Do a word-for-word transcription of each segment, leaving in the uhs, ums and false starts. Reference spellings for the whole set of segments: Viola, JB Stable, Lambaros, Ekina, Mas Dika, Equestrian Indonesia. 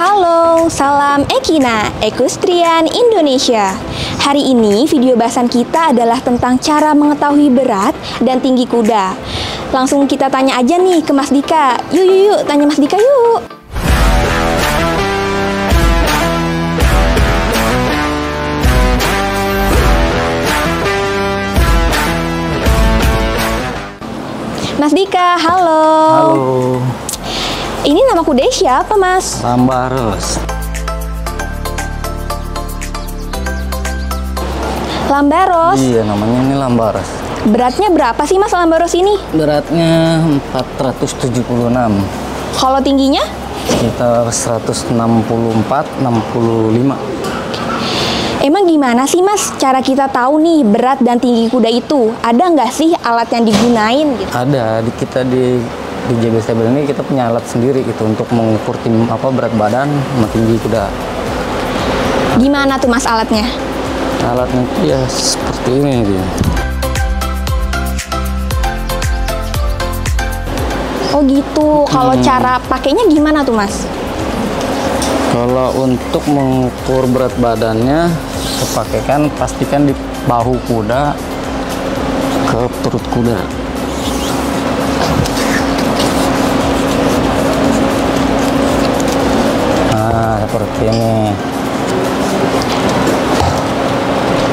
Halo, salam Ekina, Equestrian Indonesia. Hari ini video bahasan kita adalah tentang cara mengetahui berat dan tinggi kuda. Langsung kita tanya aja nih ke Mas Dika. Yuk, yuk, yuk, tanya Mas Dika yuk. Mas Dika, halo. Halo. Ini nama kuda siapa, Mas? Lambaros. Lambaros? Iya, namanya ini Lambaros. Beratnya berapa sih, Mas, Lambaros ini? Beratnya empat ratus tujuh puluh enam. Kalau tingginya? Sekitar seratus enam puluh empat sampai enam puluh lima. Emang gimana sih, Mas, cara kita tahu nih berat dan tinggi kuda itu? Ada nggak sih alat yang digunain? Gitu? Ada, di, kita di, di J B Stable ini kita punya alat sendiri gitu untuk mengukur tim apa berat badan sama tinggi kuda. Gimana tuh, Mas, alatnya? Alatnya ya seperti ini dia. Oh gitu. Kalau hmm. cara pakainya gimana tuh, Mas? Kalau untuk mengukur berat badannya pakaikan pastikan di bahu kuda ke perut kuda. Nah, seperti ini.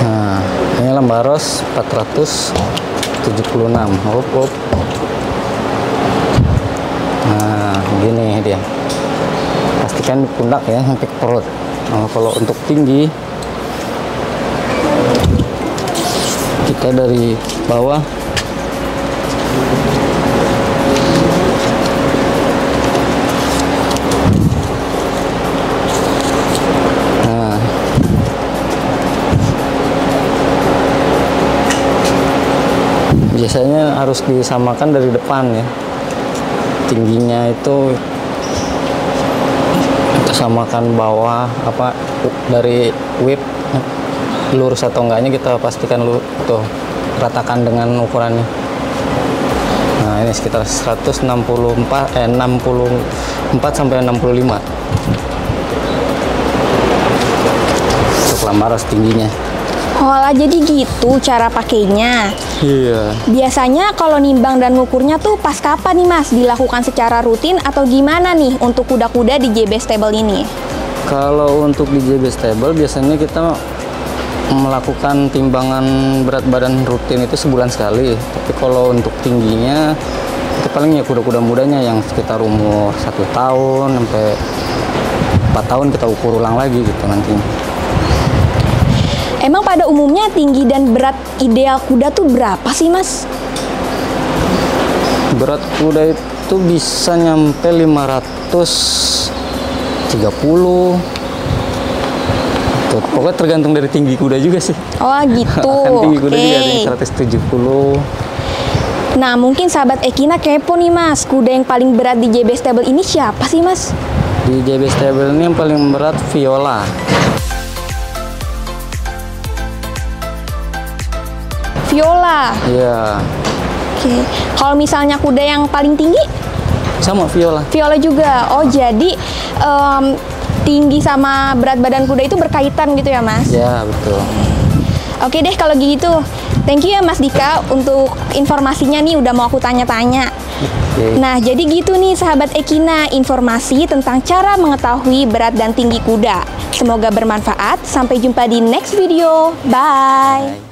Nah, ini Lambaros empat ratus tujuh puluh enam. Hop, hop. Nah, begini dia. Pastikan di pundak ya, sampai ke perut. Nah, kalau untuk tinggi kita dari bawah nah. Biasanya harus disamakan dari depan ya, tingginya itu samakan bawah apa dari whip lurus atau enggaknya kita pastikan lu tuh ratakan dengan ukurannya. Nah, ini sekitar seratus enam puluh empat sampai enam puluh lima untuk Lambaros tingginya. Olah, jadi gitu cara pakainya. Iya. Biasanya kalau nimbang dan ngukurnya tuh pas kapan nih, Mas? Dilakukan secara rutin atau gimana nih untuk kuda-kuda di J B Stable ini? Kalau untuk di J B Stable biasanya kita melakukan timbangan berat badan rutin itu sebulan sekali. Tapi kalau untuk tingginya itu paling ya kuda-kuda mudanya yang sekitar umur satu tahun sampai empat tahun kita ukur ulang lagi gitu nantinya. Emang pada umumnya tinggi dan berat ideal kuda tuh berapa sih, Mas? Berat kuda itu bisa nyampe lima ratus tiga puluh. Tuh, pokoknya tergantung dari tinggi kuda juga sih. Oh gitu. Kan tinggi kuda okay. Juga seratus tujuh puluh. Nah, mungkin sahabat Ekina kepo nih, Mas. Kuda yang paling berat di J B Stable ini siapa sih, Mas? Di J B Stable ini yang paling berat Viola. Viola. Iya. Oke. Kalau misalnya kuda yang paling tinggi? Sama Viola. Viola juga. Oh, jadi um, tinggi sama berat badan kuda itu berkaitan gitu ya, Mas? Iya, betul. Oke deh kalau gitu. Thank you ya, Mas Dika, untuk informasinya nih, udah mau aku tanya-tanya. Okay. Nah, jadi gitu nih sahabat Ekina, informasi tentang cara mengetahui berat dan tinggi kuda. Semoga bermanfaat. Sampai jumpa di next video. Bye. Bye.